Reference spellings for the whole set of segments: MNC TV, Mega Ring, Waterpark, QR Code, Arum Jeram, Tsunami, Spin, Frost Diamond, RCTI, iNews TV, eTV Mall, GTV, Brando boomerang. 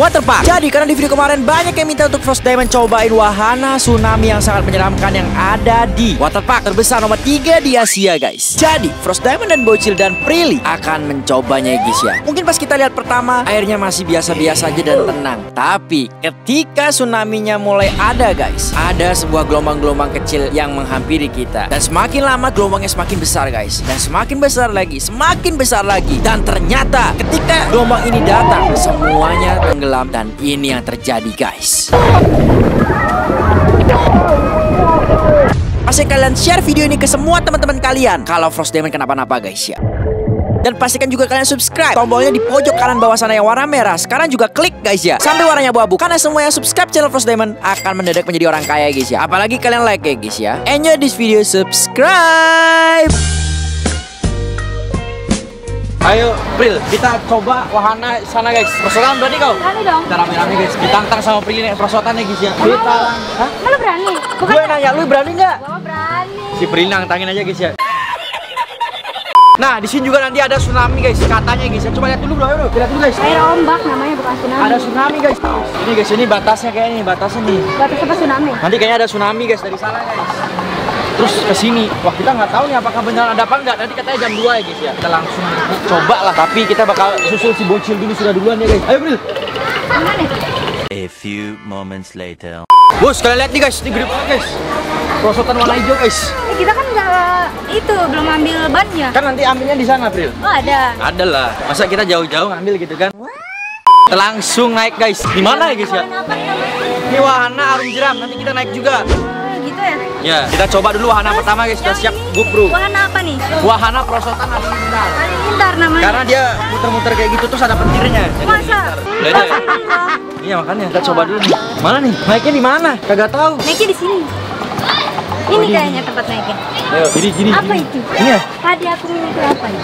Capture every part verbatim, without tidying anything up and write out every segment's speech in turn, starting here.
Waterpark. Jadi karena di video kemarin banyak yang minta untuk Frost Diamond cobain wahana tsunami yang sangat menyeramkan yang ada di Waterpark terbesar nomor tiga di Asia, guys. Jadi Frost Diamond dan Bocil dan Prilly akan mencobanya, guys ya. Mungkin pas kita lihat pertama airnya masih biasa-biasa aja dan tenang, tapi ketika tsunaminya mulai ada, guys, ada sebuah gelombang-gelombang kecil yang menghampiri kita. Dan semakin lama gelombangnya semakin besar, guys. Dan semakin besar lagi, semakin besar lagi. Dan ternyata ketika gelombang ini datang, semuanya tenggelam, dan ini yang terjadi, guys. Pasti kalian share video ini ke semua teman-teman kalian kalau Frost Diamond kenapa-napa, guys ya. Dan pastikan juga kalian subscribe. Tombolnya di pojok kanan bawah sana yang warna merah. Sekarang juga klik, guys ya, sampai warnanya abu-abu. Karena semua yang subscribe channel Frost Diamond akan mendadak menjadi orang kaya, guys ya. Apalagi kalian like ya, guys ya. Enjoy this video, subscribe. Ayo, Pril, kita coba wahana sana, guys. Prosotan berani kau? Berani dong. Kita rame-rame, guys. Ditantang sama Pril nih prosotannya, guys ya. Kita. Hah? Lu berani? Bukan. Gue nanya, lu berani nggak? Gue berani. Si Pril nantangin aja, guys ya. Nah, di sini juga nanti ada tsunami, guys. Katanya, guys. Coba lihat dulu, bro. Ayo, lihat dulu, guys. Air ombak namanya, bukan tsunami. Ada tsunami, guys. Ini, guys, ini batasnya kayaknya nih, batasnya nih. Batas apa tsunami? Nanti kayaknya ada tsunami, guys, dari sana, guys. Terus ke sini. Wah, kita nggak tahu nih apakah beneran ada apa enggak. Nanti katanya jam dua ya, guys ya. Kita langsung coba lah, tapi kita bakal susul si Bocil dulu sudah duluan ya, guys. Ayo, Bril. A few moments later. Bos, kalian lihat nih, guys. Ini gede banget, guys. Prosotan warna hijau, guys. Eh, kita kan nggak itu, belum ambil bannya. Kan nanti ambilnya di sana, April. Oh, ada. Ada lah. Masa kita jauh-jauh ngambil gitu kan? What? Langsung naik, guys. Di mana ya, guys ya? Ini wahana Arum Jeram. Nanti kita naik juga. Oh, gitu ya? Ya, kita coba dulu wahana. Terus, pertama, guys. Kita siap GoPro. Wahana apa nih? Wahana perosotan Arum Jeram. Arum Jeram namanya. Karena dia muter-muter kayak gitu terus ada pentirnya. Masa? Beda ya? Iya, makanya kita coba dulu nih. Mana nih? Naiknya di mana? Kagak tahu. Naiknya di sini. Ini kayaknya tempat naiknya. Ayo, gini, gini, apa gini. Itu? Iya. Tadi aku mimpi apa ya?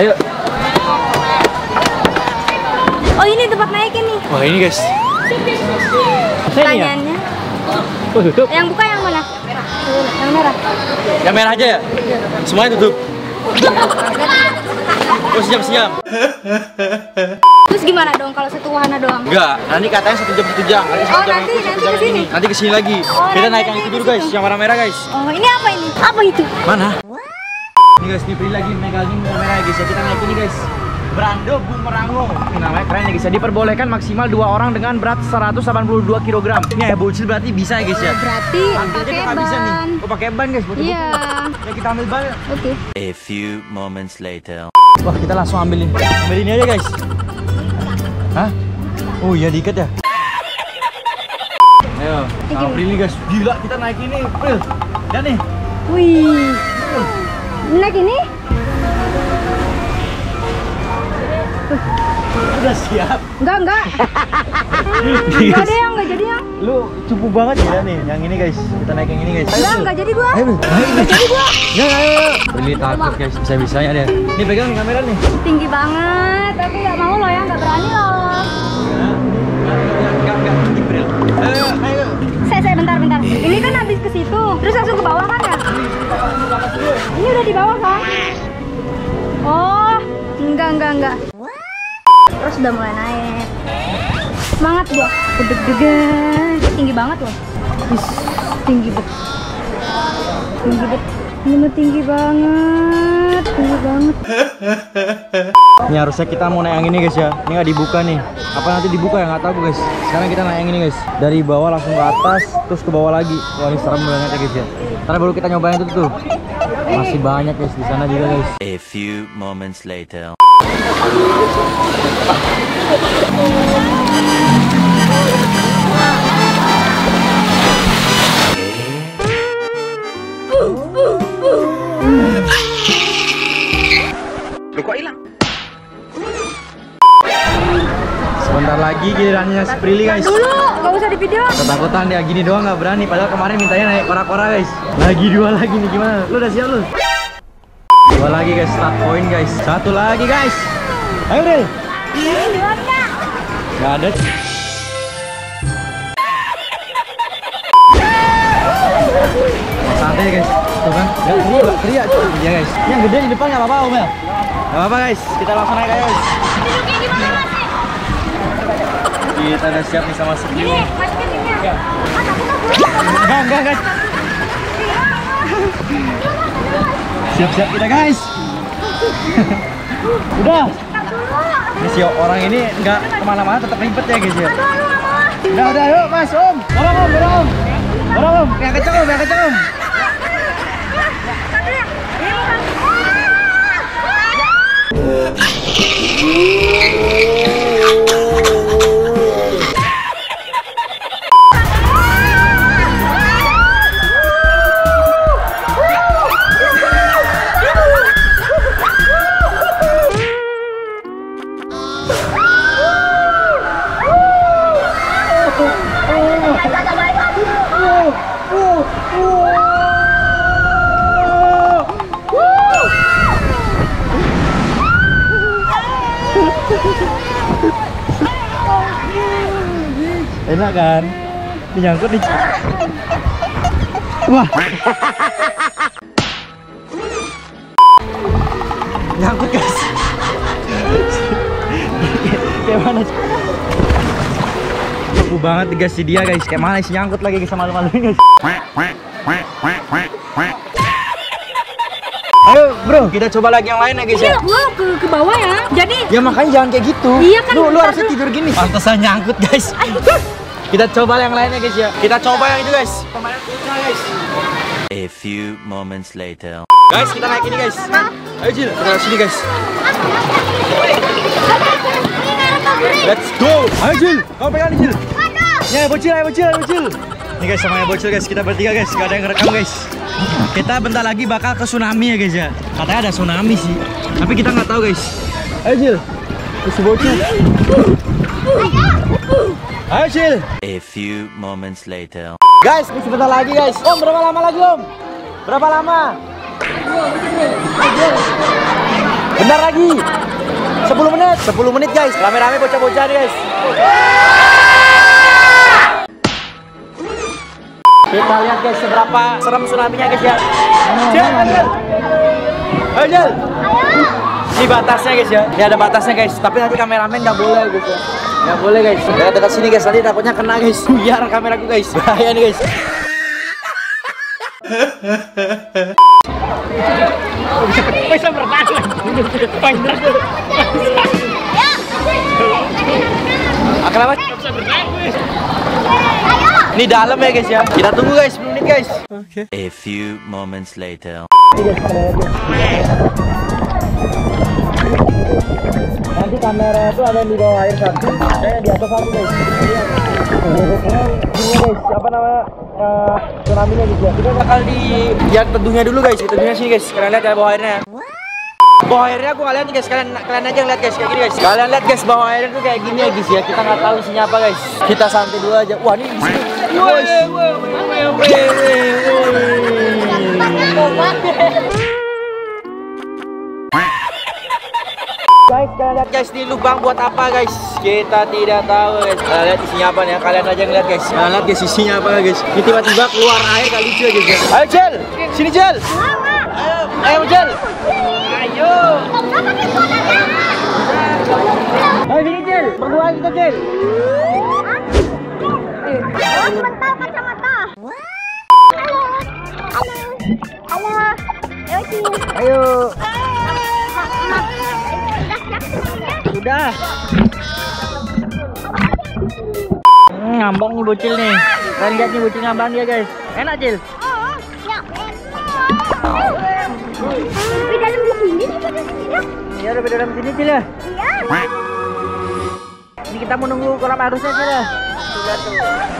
Ayo. Oh, ini tempat naiknya nih. Wah, ini, guys. Pertanyaannya. Oh, tutup. Yang buka yang mana? Merah. Yang merah. Yang merah aja ya? Semuanya tutup. Oh, siap-siap. Terus gimana dong kalau satu wahana doang? Enggak, nanti katanya satu jam satu jam. Nanti satu oh jam nanti itu, nanti kesini. Nanti kesini lagi. Oh, kita naik yang itu dulu, guys, yang warna merah, guys. Oh, ini apa ini? Apa itu? Mana? What? Ini, guys, dibeli lagi Mega Ring warna merah, guys. Ya, kita naik ini, guys. Brando boomerang. Namanya keren ya, guys. Ya, diperbolehkan maksimal dua orang dengan berat seratus delapan puluh dua kilogram. Ini ya, Bocil berarti bisa ya, guys ya. Berarti pakai ban. Bisa, nih. Oh, pakai ban, guys. Iya. Yeah. Ya, kita ambil ban. Oke. Okay. A few moments later. Wah, kita langsung ambilin. Ambil ini aja, guys. Hah? Oh iya, diikat ya? Ayo, sama Prilly, guys. Gila, kita naik ini, Pril. Lihat nih. Wih. Naik ini? Udah siap? Enggak, enggak. Enggak deh, enggak jadi ya. Lu cupu banget ya nih, yang ini, guys. Kita naik yang ini, guys. Enggak, enggak jadi gua. Enggak jadi gua. Ya, ya. Prilly takut, guys. Bisa-bisanya dia. Nih, pegang kamera nih. Tinggi banget. Aku enggak mau loh ya, enggak berani loh. Saya saya bentar bentar. Ini kan habis ke situ, terus langsung ke bawah kan ya? Ini udah di bawah kan? Oh, enggak enggak enggak. Terus udah mulai naik. Semangat gua. Deg-degan. Tinggi banget loh. Is, tinggi bet. Tinggi bet. Ini tinggi banget. Tinggi banget. Ini harusnya kita mau naik yang ini, guys ya. Ini nggak dibuka nih. Apa nanti dibuka ya, nggak tahu, guys. Sekarang kita naik yang ini, guys. Dari bawah langsung ke atas, terus ke bawah lagi. Wah, ini serem banget ya, guys ya. Ntar baru kita nyobain itu tuh. Masih banyak, guys, di sana juga, guys. A few moments later. Loh, kok hilang? Sebentar lagi gilirannya si Prilly, guys. Dulu, nggak usah di video. Ketakutan dia gini doang nggak berani. Padahal kemarin mintanya naik kora-kora, guys. Lagi dua lagi nih, gimana? Lu udah siap lu? Dua lagi, guys, start point, guys. Satu lagi, guys. Ayo deh. Nggak ada. Santai, guys. Tuh kan? Nggak teriak, teriak. Iya, guys. Yang gede di depan nggak apa-apa, Om Mel. Nggak apa-apa, guys. Kita langsung naik aja, guys. Duduknya gimana, Mas? kita udah siap nih sama Seki. Enggak, enggak, guys. Siap-siap kita, guys. Udah. Ini si orang ini nggak kemana-mana, tetap ribet ya, guys ya. Udah, udah, yuk, Mas, Om. Dorong, Om, dorong. Dorong, Om. Yang kenceng, Om, yang kenceng, Om. Enak kan? Nyangkut nih. Wah. Nyangkut, guys. Kayak mana? Aku banget guys si dia, guys. Kayak mana sih nyangkut lagi sama malu-maluin, guys. Ayo bro, kita coba lagi yang lain ya guys ya. Iya, ke, ke bawah ya. Jadi ya makanya jangan kayak gitu. Iya kan. Lu, lu harusnya tidur gini. Pantesan nyangkut guys. Kita coba yang lainnya guys ya. Kita coba yang itu guys. Pemain putra guys. A few moments later. Guys, kita naik ini guys. Ayo Jil, kita sini guys. Let's go. Ayo Jil, kamu pegang Jil. Ya bocil, ayo bocil, ayo bocil. Ini guys sama bocil guys, kita bertiga guys, gak ada yang ngerekam guys. Kita bentar lagi bakal ke tsunami ya guys ya. Katanya ada tsunami sih, tapi kita nggak tahu guys. Ayo Jil, si bocil. Ayo Jil. A few moments later. Guys, ini sebentar lagi guys. Om, berapa lama lagi Om? Berapa lama? Bentar lagi. sepuluh menit. sepuluh menit guys. Rame-rame bocah-bocah nih guys. Kita lihat guys seberapa serem tsunami-nya guys ya. Jel, Jel. Ayo Jel. Ini batasnya guys ya. Ini ada batasnya guys. Tapi nanti kameramen nggak boleh guys ya. Nggak boleh guys. Dekat-dekat sini guys. Nanti takutnya kena guys. Buyar kameraku guys. Bahaya nih guys. Bisa bertahan. Akan apa? Bisa bertahan. Ini dalam ya guys ya. Kita tunggu guys sepuluh menit guys. Oke. Okay. A few moments later. Nanti kamera itu ada di bawah air satu, ada yang di atas satu guys. Ini guys, apa nama uh, tsunami-nya guys ya. Kita bakal di lihat teduhnya dulu guys. Teduhnya sini guys. Kalian lihat ya bawah airnya. Bawah airnya aku kalian guys, kalian kalian aja ngeliat guys kayak gini guys. Kalian lihat guys bawah airnya tuh kayak gini ya guys ya. Kita nggak tahu isinya apa guys. Kita santai dulu aja. Wah ini di sini. Guys, kalian lihat guys di lubang buat apa guys? Kita tidak tahu guys. Kalian lihat isinya apa nih? Kalian aja ngeliat guys. Kalian lihat guys isinya apa guys? Ini tiba-tiba keluar air kali Jel guys. Ayo Jel, sini Jel. Ayo, ayo Jel. Ayo. Ayo sini Jel, berdua kita Jel. Mental kacamata. Halo. Halo. Halo. Ayo sini. Ayo. Udah. Hmm, ngambang nih bocil nih. Kalian lihat nih bocil ngambang dia guys. Enak Cil. Oh, ya. Di dalam sini nih pada sini. Ya udah di dalam sini Cil ya. Iya. Ini kita mau nunggu kolam arusnya Cil ya.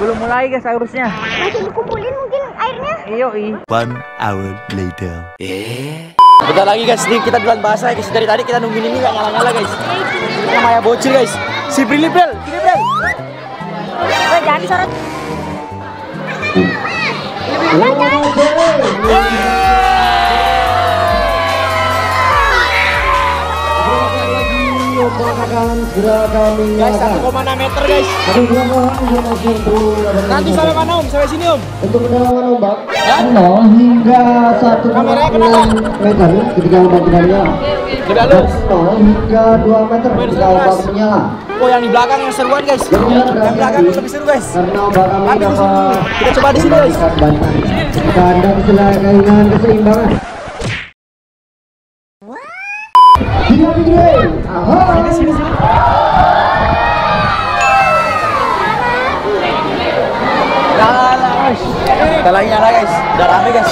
Belum mulai guys arusnya. Masih dikumpulin mungkin airnya. Iya, iya. One hour later. Eh. Bentar lagi guys, nih kita duluan bahasa guys. Dari tadi kita nungguin ini nggak nyala-nyala guys. Ini namanya bocil guys. Si Brili Bril, Brili Bril. Oh, jangan sorot. Guys, satu koma enam meter guys. Nanti sampai mana Om? Sampai sini Om. Untuk penerawangan ombak nol hingga satu meter ketika ombak menyala. nol hingga dua meter ketika ombak menyala. Oh, yang di belakang yang seruan, guys. Yang belakang lebih seru, guys. Tapi di sini kita coba di sini, guys. Tanda keselangan keseimbangan. Tiga pinggir. Sini sini sini. Kita lagi nyala, guys. Udah rame, guys.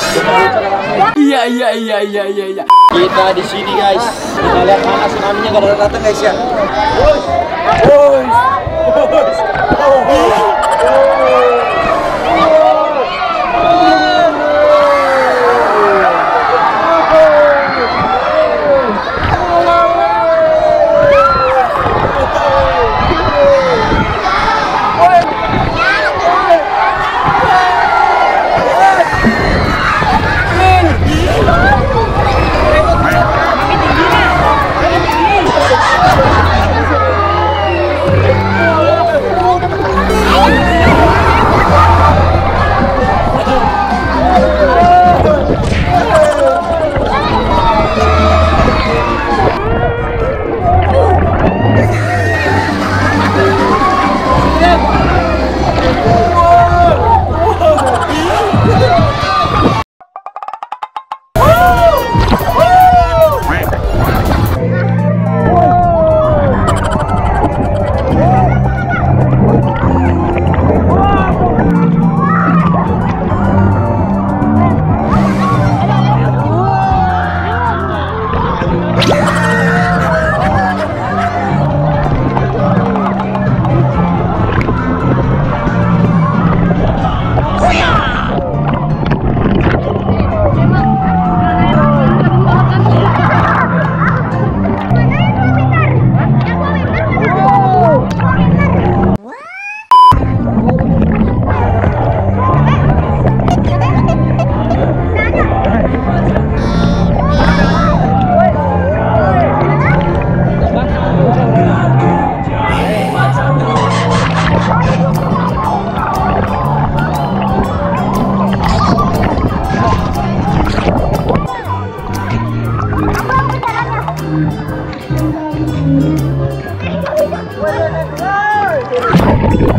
Iya iya iya iya iya iya. Kita di sini, guys. Kita lihat mana tsunami-nya enggak ada datang, guys, ya. Woi. Woi. Wait, wait, wait, wait.